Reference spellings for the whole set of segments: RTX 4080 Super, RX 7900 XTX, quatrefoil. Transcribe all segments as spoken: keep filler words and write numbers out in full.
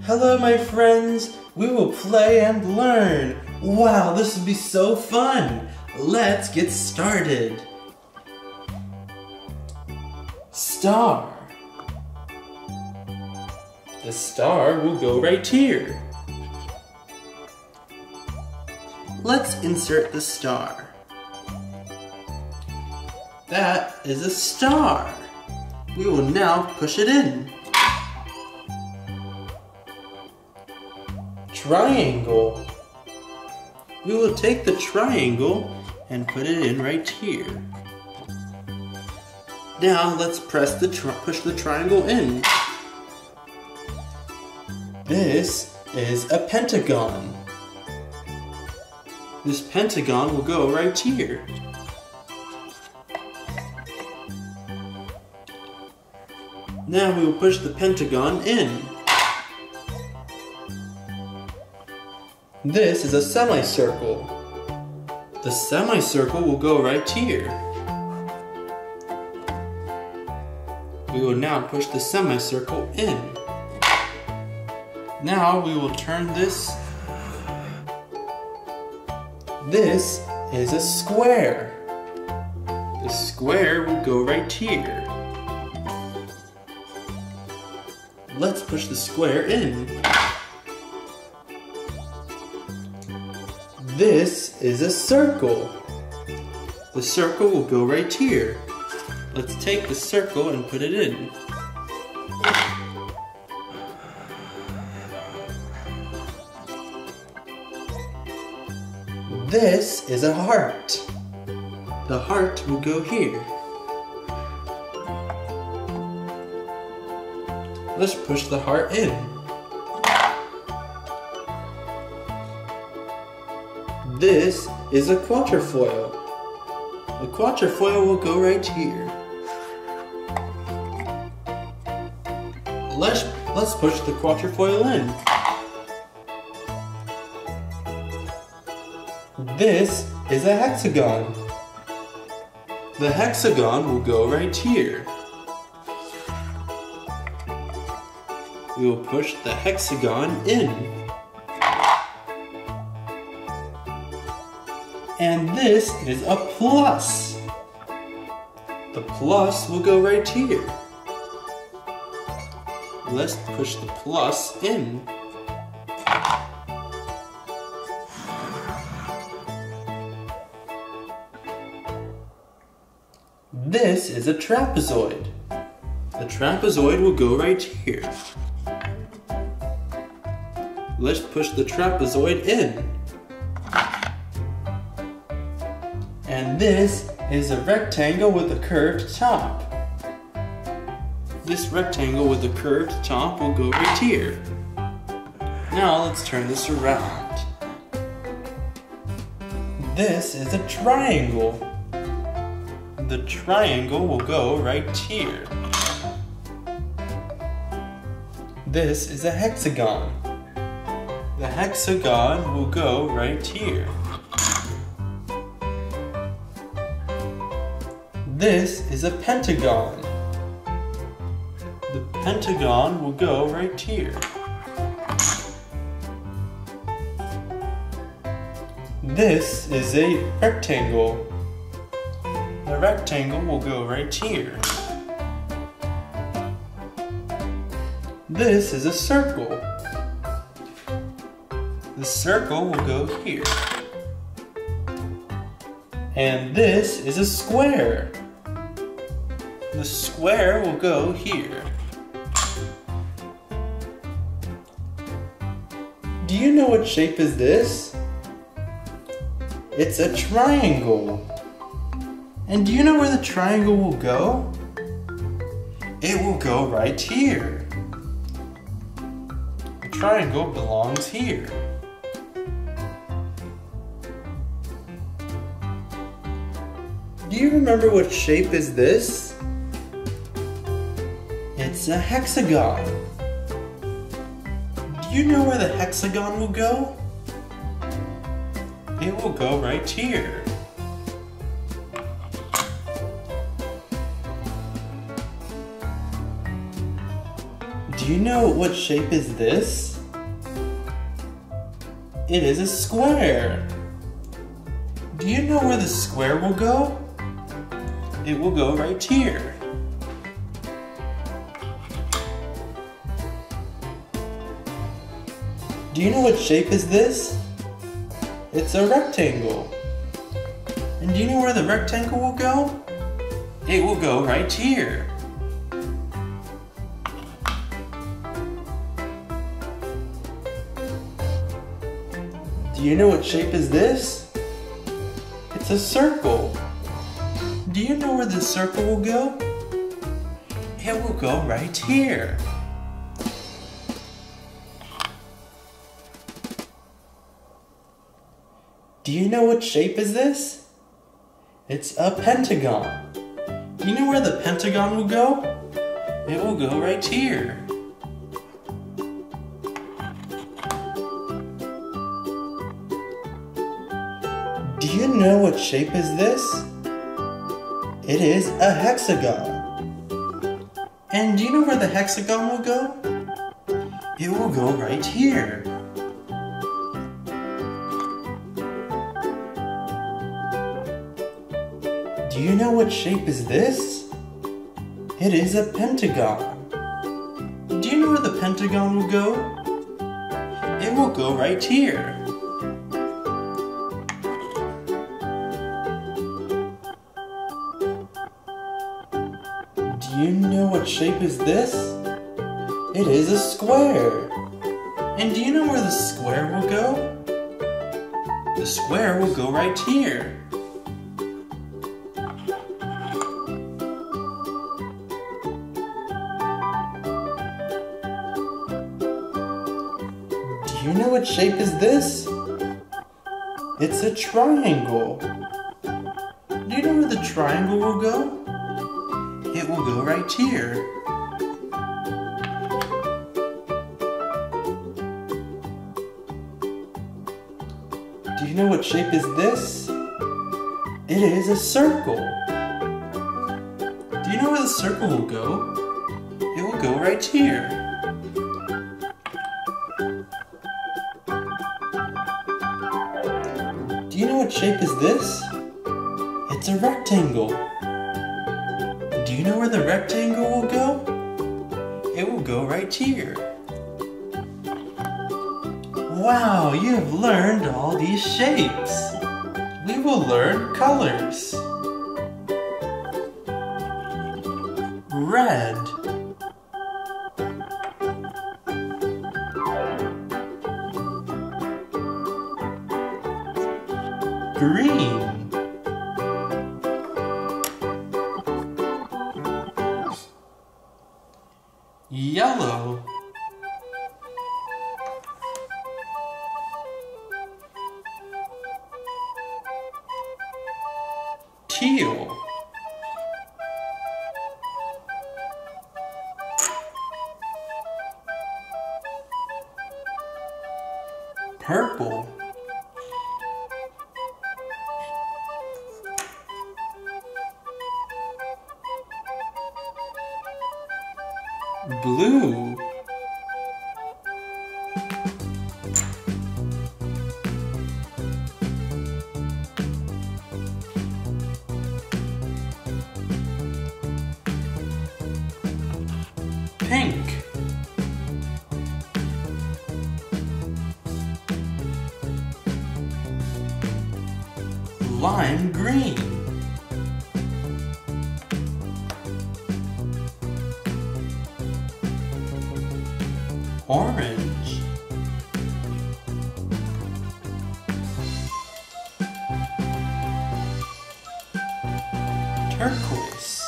Hello, my friends. We will play and learn. Wow, this would be so fun. Let's get started. Star. The star will go right here. Let's insert the star. That is a star. We will now push it in. Triangle. We will take the triangle and put it in right here. Now let's press the tri- push the triangle in. This is a pentagon. This pentagon will go right here. Now we will push the pentagon in. This is a semicircle. The semicircle will go right here. We will now push the semicircle in. Now we will turn this. This is a square. The square will go right here. Let's push the square in. This is a circle. The circle will go right here. Let's take the circle and put it in. This is a heart. The heart will go here. Let's push the heart in. This is a quatrefoil. The quatrefoil will go right here. Let's, let's push the quatrefoil in. This is a hexagon. The hexagon will go right here. We will push the hexagon in. And this is a plus. The plus will go right here. Let's push the plus in. This is a trapezoid. The trapezoid will go right here. Let's push the trapezoid in. And this is a rectangle with a curved top. This rectangle with a curved top will go right here. Now let's turn this around. This is a triangle. The triangle will go right here. This is a hexagon. The hexagon will go right here. This is a pentagon. The pentagon will go right here. This is a rectangle. The rectangle will go right here. This is a circle. The circle will go here. And this is a square. The square will go here. Do you know what shape is this? It's a triangle. And do you know where the triangle will go? It will go right here. The triangle belongs here. Do you remember what shape is this? It's a hexagon. Do you know where the hexagon will go? It will go right here. Do Do you know what shape is this? It is a square. Do you know where the square will go? It will go right here. Do you know what shape is this? It's a rectangle. And do you know where the rectangle will go? It will go right here. Do you know what shape is this? It's a circle. Do you know where the circle will go? It will go right here. Do you know what shape is this? It's a pentagon. Do you know where the pentagon will go? It will go right here. Do you know what shape is this? It is a hexagon. And do you know where the hexagon will go? It will go right here. Do you know what shape is this? It is a pentagon. Do you know where the pentagon will go? It will go right here. Do you know what shape is this? It is a square. And do you know where the square will go? The square will go right here. Do you know what shape is this? It's a triangle. Do you know where the triangle will go? It will go right here. Do you know what shape is this? It is a circle. Do you know where the circle will go? It will go right here. Do you know what shape is this? It's a rectangle. Do you know where the rectangle will go? It will go right here. Wow, you have learned all these shapes. We will learn colors. Red. Green. Yellow. Teal. Purple. Blue. Pink. Lime green. Orange. Turquoise.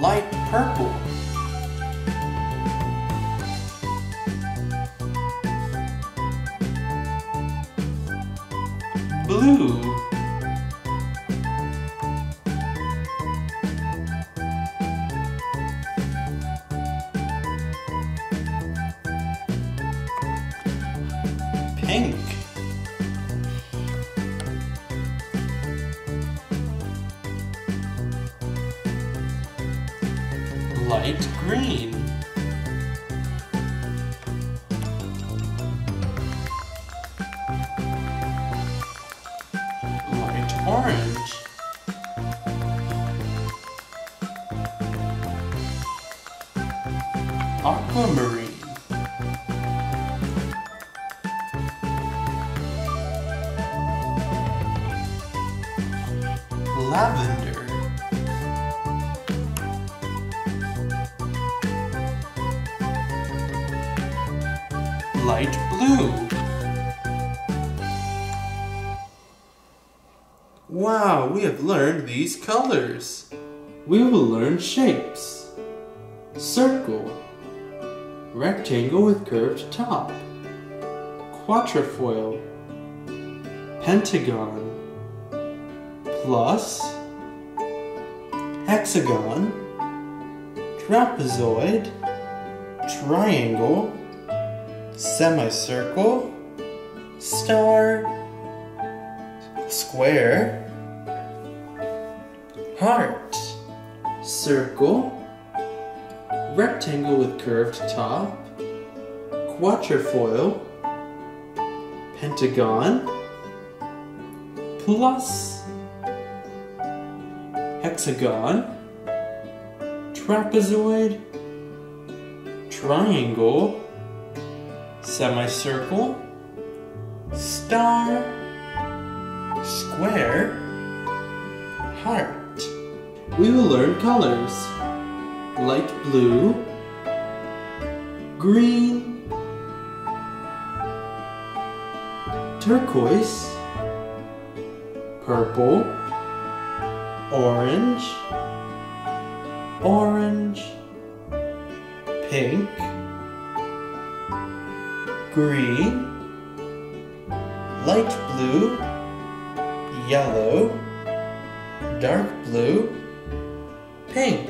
Light purple. Blue. Pink. light green. Light orange. Aquamarine. Lavender. Light blue. Wow, we have learned these colors. We will learn shapes. Circle. Rectangle with curved top. Quatrefoil. Pentagon. Plus, hexagon, trapezoid, triangle, semicircle, star, square, heart, circle, rectangle with curved top, quatrefoil, pentagon, plus, hexagon, trapezoid, triangle, semicircle, star, square, heart. We will learn colors. Light blue, green, turquoise, purple, orange, orange, pink, green, light blue, yellow, dark blue, pink,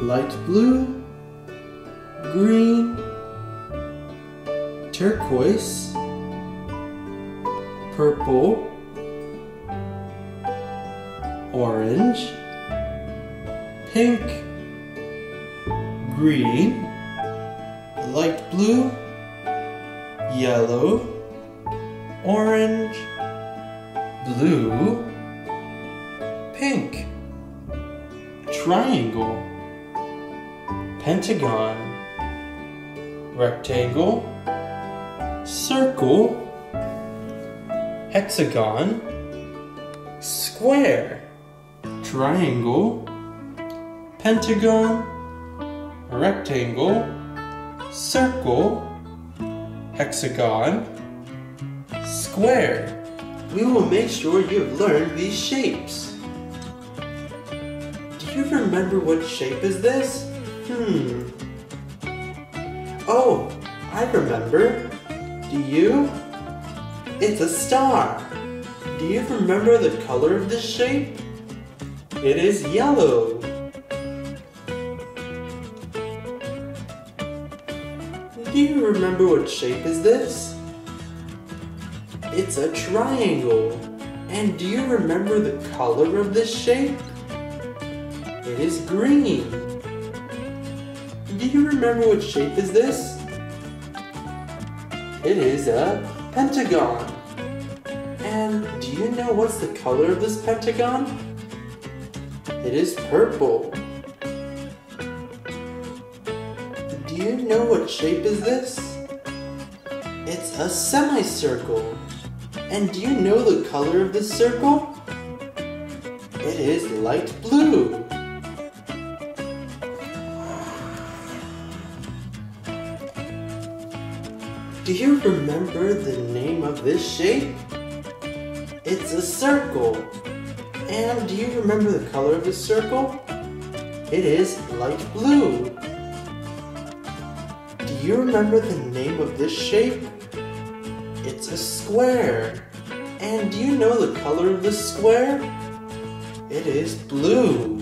light blue, green, turquoise, purple, orange, pink, green, light blue, yellow, orange, blue, pink, triangle, pentagon, rectangle, circle, hexagon, square, triangle, pentagon, rectangle, circle, hexagon, square. We will make sure you have learned these shapes. Do you remember what shape is this? Hmm. Oh, I remember. Do you? It's a star. Do you remember the color of this shape? It is yellow. Do you remember what shape is this? It's a triangle. And do you remember the color of this shape? It is green. Do you remember what shape is this? It is a pentagon. And do you know what's the color of this pentagon? It is purple. Do you know what shape is this? It's a semicircle. And do you know the color of this circle? It is light blue. Do you remember the name of this shape? It's a circle. And do you remember the color of this circle? It is light blue. Do you remember the name of this shape? It's a square. And do you know the color of this square? It is blue.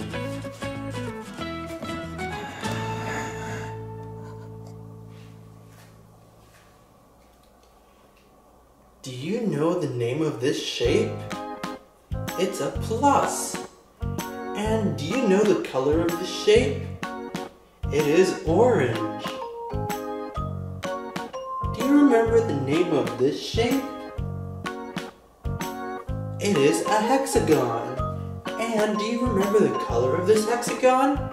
Do you know the name of this shape? It's a plus. And do you know the color of the shape? It is orange. Do you remember the name of this shape? It is a hexagon. And do you remember the color of this hexagon?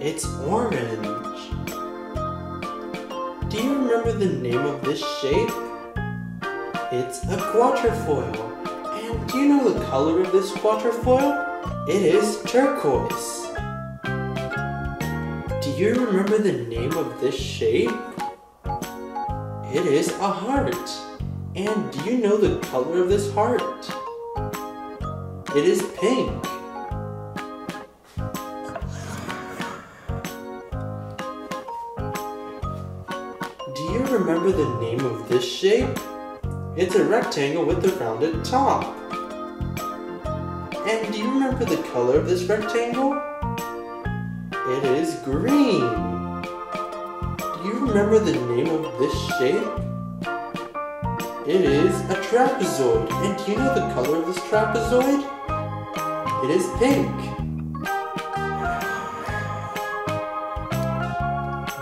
It's orange. Do you remember the name of this shape? It's a quatrefoil. And do you know the color of this quatrefoil? It is turquoise. Do you remember the name of this shape? It is a heart. And do you know the color of this heart? It is pink. Do you remember the name of this shape? It's a rectangle with a rounded top. And do you remember the color of this rectangle? It is green. Do you remember the name of this shape? It is a trapezoid. And do you know the color of this trapezoid? It is pink.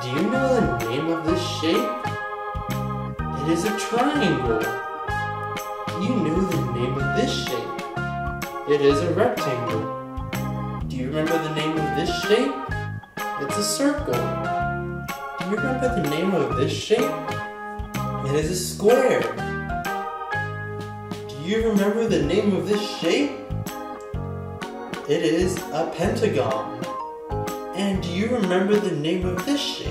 Do you know the name of this shape? It is a triangle. Do you know the name of this shape? It is a rectangle. Do you remember the name of this shape? It's a circle. Do you remember the name of this shape? It is a square. Do you remember the name of this shape? It is a pentagon. And do you remember the name of this shape?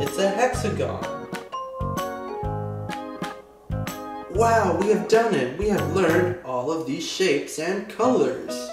It's a hexagon. Wow, we have done it! We have learned all of these shapes and colors.